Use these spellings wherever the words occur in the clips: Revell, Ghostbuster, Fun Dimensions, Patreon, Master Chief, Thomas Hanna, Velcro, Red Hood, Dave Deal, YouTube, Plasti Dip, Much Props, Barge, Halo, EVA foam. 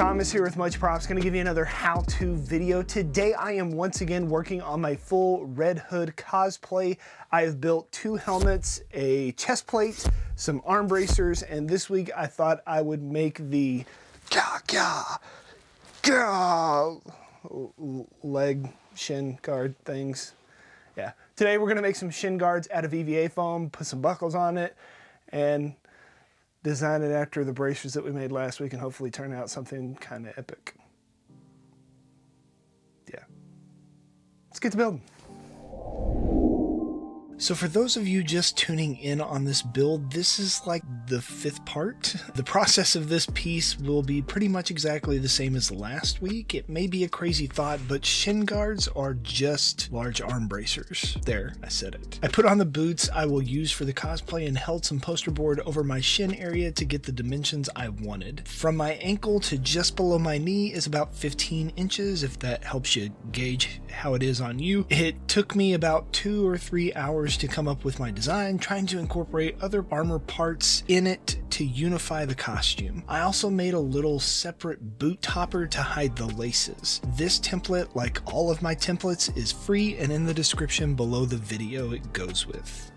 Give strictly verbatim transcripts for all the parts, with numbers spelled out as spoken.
Thomas here with Much Props, gonna give you another how-to video. Today I am once again working on my full Red Hood cosplay. I have built two helmets, a chest plate, some arm bracers, and this week I thought I would make the gah, gah, gah, leg shin guard things. Yeah, today we're gonna make some shin guards out of E V A foam, put some buckles on it, and design it after the bracers that we made last week and hopefully turn out something kind of epic. Yeah. Let's get to building. So for those of you just tuning in on this build, this is like the fifth part. The process of this piece will be pretty much exactly the same as last week. It may be a crazy thought, but shin guards are just large arm bracers. There, I said it. I put on the boots I will use for the cosplay and held some poster board over my shin area to get the dimensions I wanted. From my ankle to just below my knee is about fifteen inches, if that helps you gauge how it is on you. It took me about two or three hours to come up with my design, trying to incorporate other armor parts in it to unify the costume. I also made a little separate boot topper to hide the laces. This template, like all of my templates, is free and in the description below the video it goes with.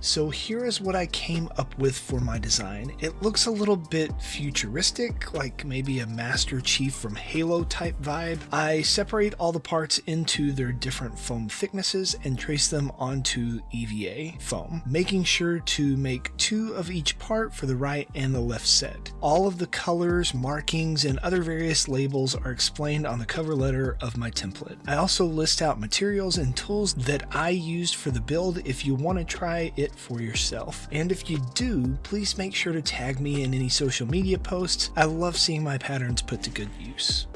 So here is what I came up with for my design. It looks a little bit futuristic, like maybe a Master Chief from Halo type vibe. I separate all the parts into their different foam thicknesses and trace them onto E V A foam, making sure to make two of each part for the right and the left set. All of the colors, markings, and other various labels are explained on the cover letter of my template. I also list out materials and tools that I used for the build if you want to try it for yourself. And if you do, please make sure to tag me in any social media posts. I love seeing my patterns put to good use.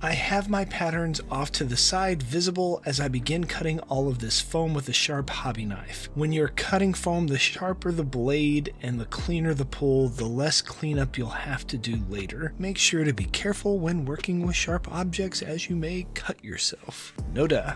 I have my patterns off to the side visible as I begin cutting all of this foam with a sharp hobby knife. When you're cutting foam, the sharper the blade and the cleaner the pull, the less cleanup you'll have to do later. Make sure to be careful when working with sharp objects as you may cut yourself. No duh.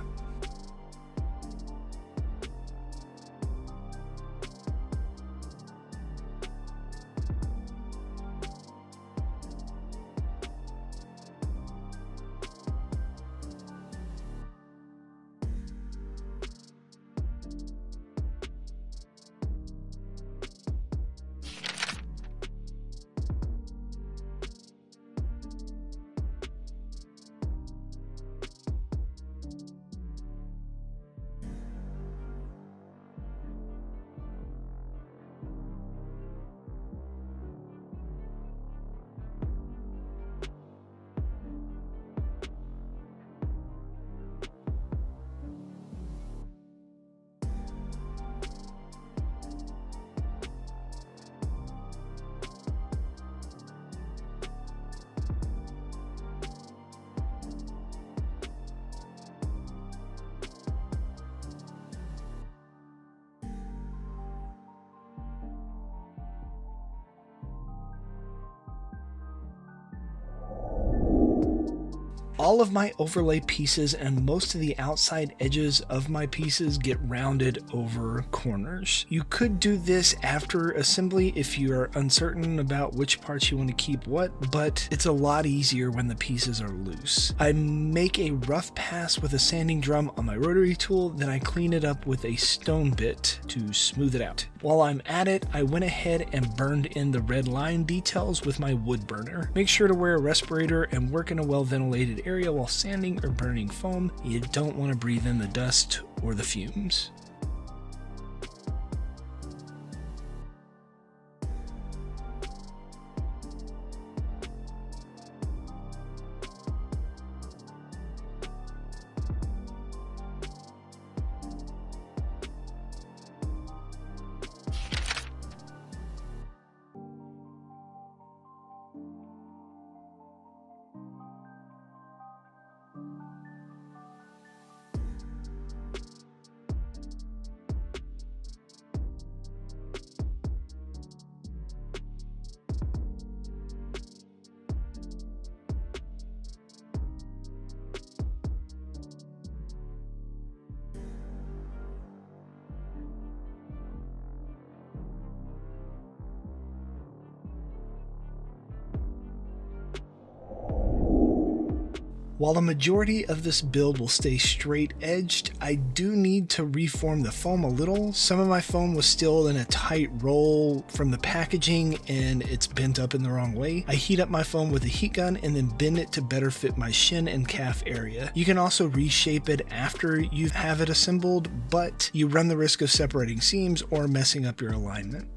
all of my overlay pieces and most of the outside edges of my pieces get rounded over corners. You could do this after assembly if you are uncertain about which parts you want to keep what, but it's a lot easier when the pieces are loose. I make a rough pass with a sanding drum on my rotary tool, then I clean it up with a stone bit to smooth it out. While I'm at it, I went ahead and burned in the red line details with my wood burner. Make sure to wear a respirator and work in a well-ventilated area while sanding or burning foam. You don't want to breathe in the dust or the fumes. While the majority of this build will stay straight edged, I do need to reform the foam a little. Some of my foam was still in a tight roll from the packaging and it's bent up in the wrong way. I heat up my foam with a heat gun and then bend it to better fit my shin and calf area. You can also reshape it after you have it assembled, but you run the risk of separating seams or messing up your alignment.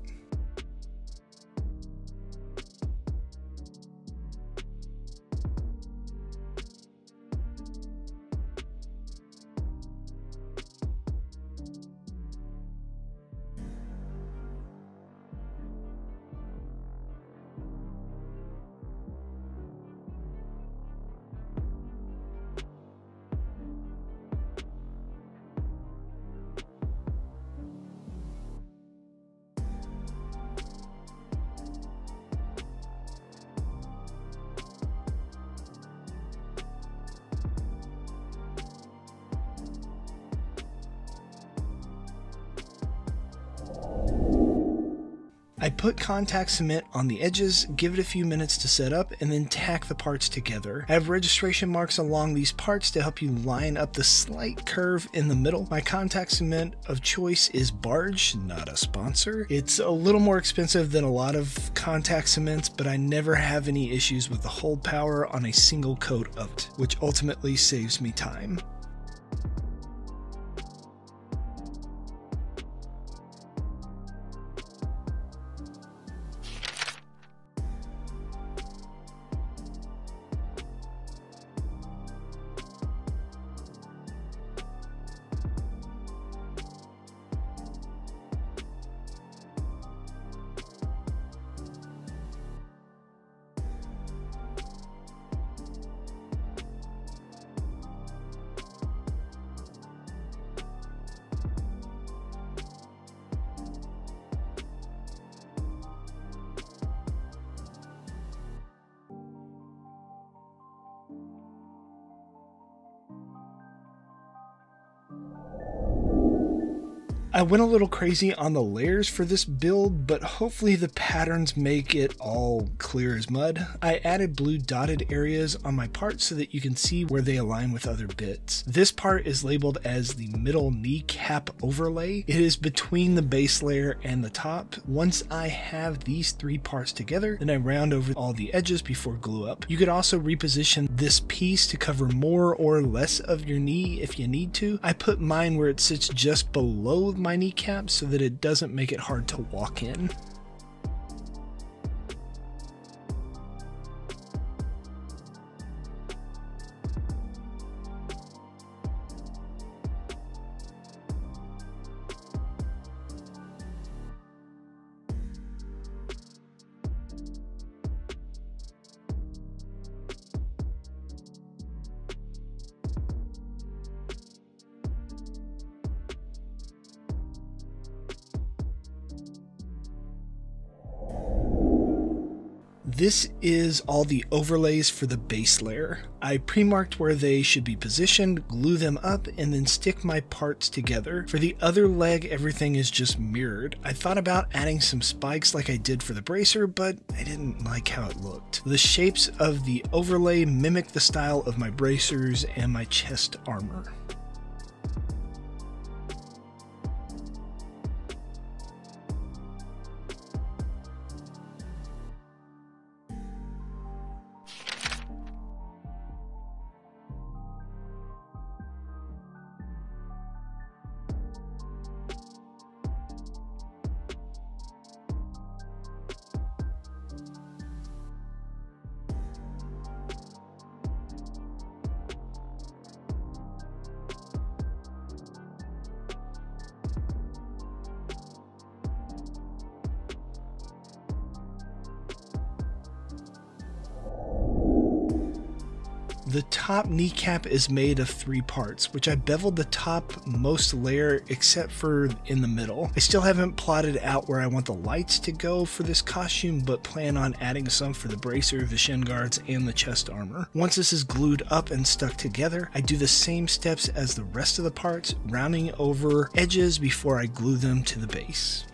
I put contact cement on the edges, give it a few minutes to set up, and then tack the parts together. I have registration marks along these parts to help you line up the slight curve in the middle. My contact cement of choice is Barge, not a sponsor. It's a little more expensive than a lot of contact cements, but I never have any issues with the hold power on a single coat of it, which ultimately saves me time. I went a little crazy on the layers for this build, but hopefully the patterns make it all clear as mud. I added blue dotted areas on my part so that you can see where they align with other bits. This part is labeled as the middle kneecap overlay. It is between the base layer and the top. Once I have these three parts together, then I round over all the edges before glue up. You could also reposition this piece to cover more or less of your knee if you need to. I put mine where it sits just below the my kneecap so that it doesn't make it hard to walk in. This is all the overlays for the base layer. I pre-marked where they should be positioned, glue them up, and then stick my parts together. For the other leg, everything is just mirrored. I thought about adding some spikes like I did for the bracer, but I didn't like how it looked. The shapes of the overlay mimic the style of my bracers and my chest armor. The top kneecap is made of three parts, which I beveled the topmost layer except for in the middle. I still haven't plotted out where I want the lights to go for this costume, but plan on adding some for the bracer, the shin guards, and the chest armor. Once this is glued up and stuck together, I do the same steps as the rest of the parts, rounding over edges before I glue them to the base.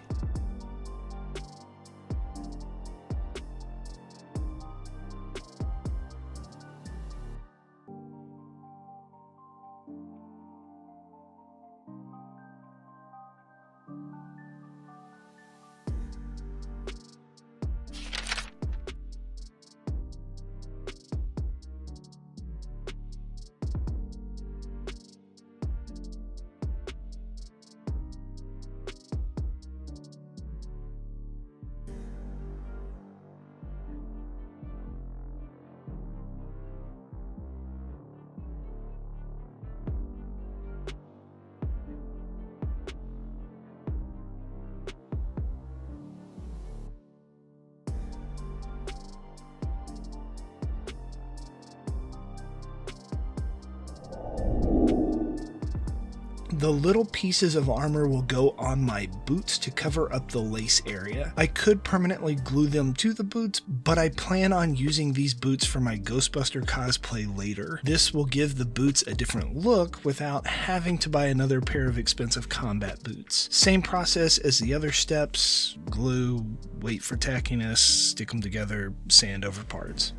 The little pieces of armor will go on my boots to cover up the lace area. I could permanently glue them to the boots, but I plan on using these boots for my Ghostbuster cosplay later. This will give the boots a different look without having to buy another pair of expensive combat boots. Same process as the other steps: glue, wait for tackiness, stick them together, sand over parts.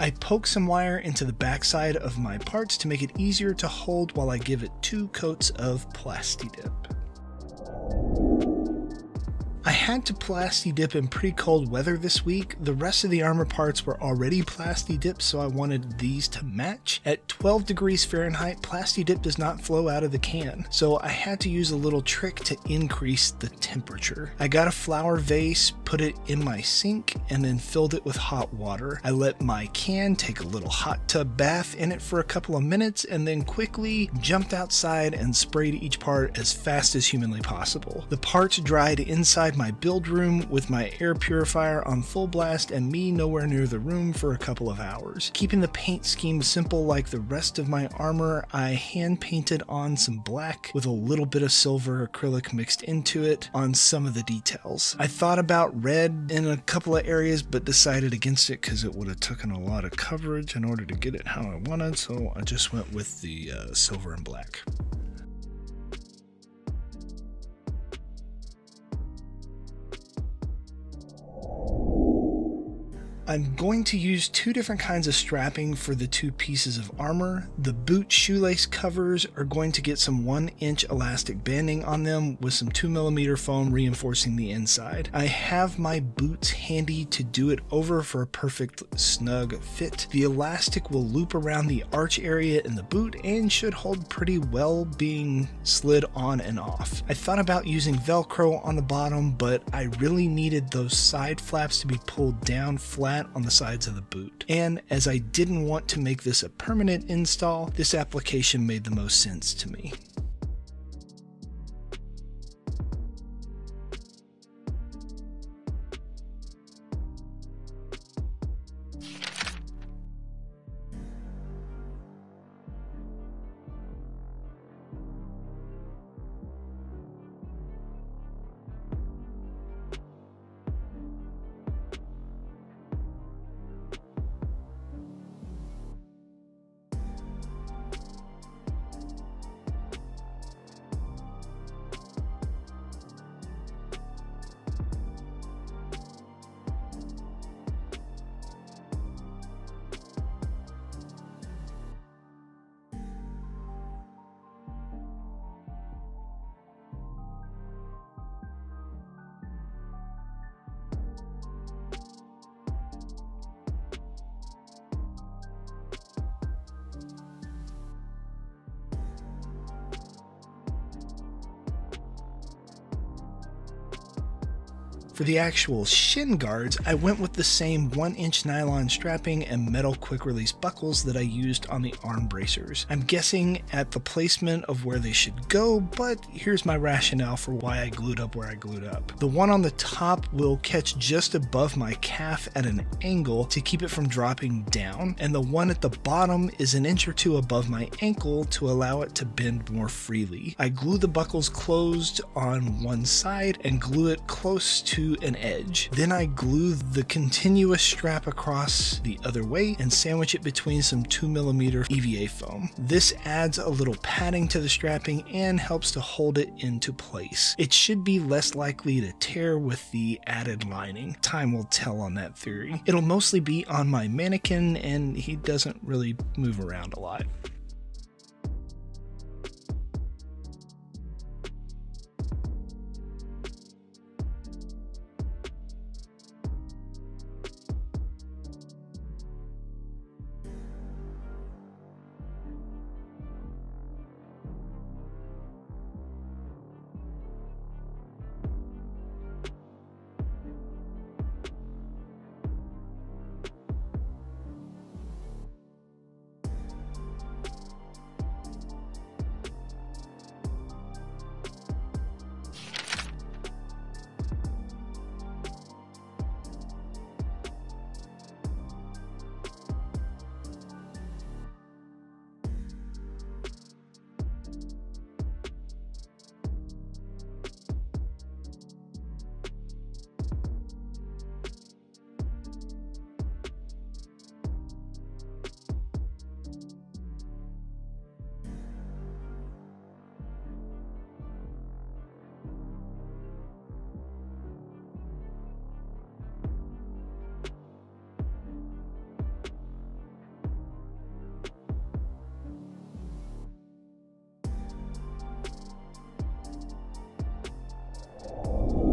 I poke some wire into the backside of my parts to make it easier to hold while I give it two coats of Plasti Dip. I had to Plasti Dip in pretty cold weather this week. The rest of the armor parts were already Plasti Dipped, so I wanted these to match. At twelve degrees Fahrenheit, Plasti Dip does not flow out of the can, so I had to use a little trick to increase the temperature. I got a flower vase, put it in my sink, and then filled it with hot water. I let my can take a little hot tub bath in it for a couple of minutes and then quickly jumped outside and sprayed each part as fast as humanly possible. The parts dried inside my build room with my air purifier on full blast and me nowhere near the room for a couple of hours. Keeping the paint scheme simple like the rest of my armor, I hand painted on some black with a little bit of silver acrylic mixed into it on some of the details. I thought about red in a couple of areas, but decided against it because it would have taken a lot of coverage in order to get it how I wanted, so I just went with the uh, silver and black. I'm going to use two different kinds of strapping for the two pieces of armor. The boot shoelace covers are going to get some one inch elastic banding on them with some two millimeter foam reinforcing the inside. I have my boots handy to do it over for a perfect snug fit. The elastic will loop around the arch area in the boot and should hold pretty well being slid on and off. I thought about using Velcro on the bottom, but I really needed those side flaps to be pulled down flat on the sides of the boot. And as I didn't want to make this a permanent install, this application made the most sense to me. For the actual shin guards, I went with the same one inch nylon strapping and metal quick release buckles that I used on the arm bracers. I'm guessing at the placement of where they should go, but here's my rationale for why I glued up where I glued up. The one on the top will catch just above my calf at an angle to keep it from dropping down, and the one at the bottom is an inch or two above my ankle to allow it to bend more freely. I glue the buckles closed on one side and glue it close to an edge. Then I glue the continuous strap across the other way and sandwich it between some two millimeter E V A foam. This adds a little padding to the strapping and helps to hold it into place. It should be less likely to tear with the added lining. Time will tell on that theory. It'll mostly be on my mannequin and he doesn't really move around a lot.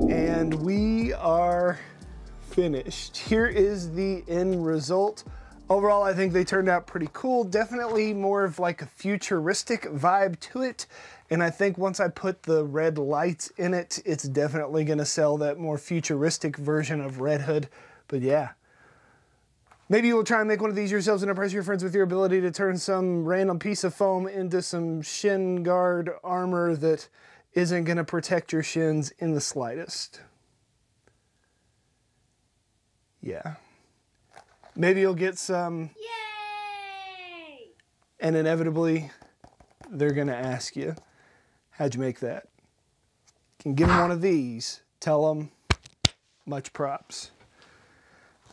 And we are finished. Here is the end result. Overall, I think they turned out pretty cool. Definitely more of like a futuristic vibe to it. And I think once I put the red lights in it, it's definitely gonna sell that more futuristic version of Red Hood. But yeah. Maybe you will try and make one of these yourselves and impress your friends with your ability to turn some random piece of foam into some shin guard armor that isn't gonna protect your shins in the slightest. Yeah. Maybe you'll get some. Yay! And inevitably, they're gonna ask you, how'd you make that? You can give them one of these. Tell them, much props.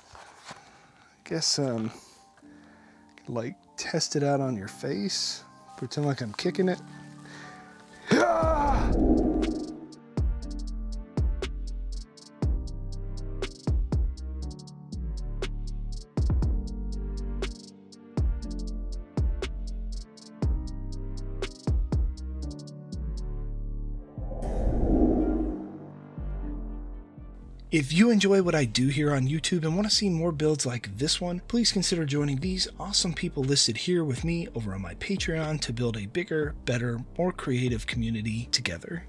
I guess, um, like, test it out on your face. Pretend like I'm kicking it. If you enjoy what I do here on YouTube and want to see more builds like this one, please consider joining these awesome people listed here with me over on my Patreon to build a bigger, better, more creative community together.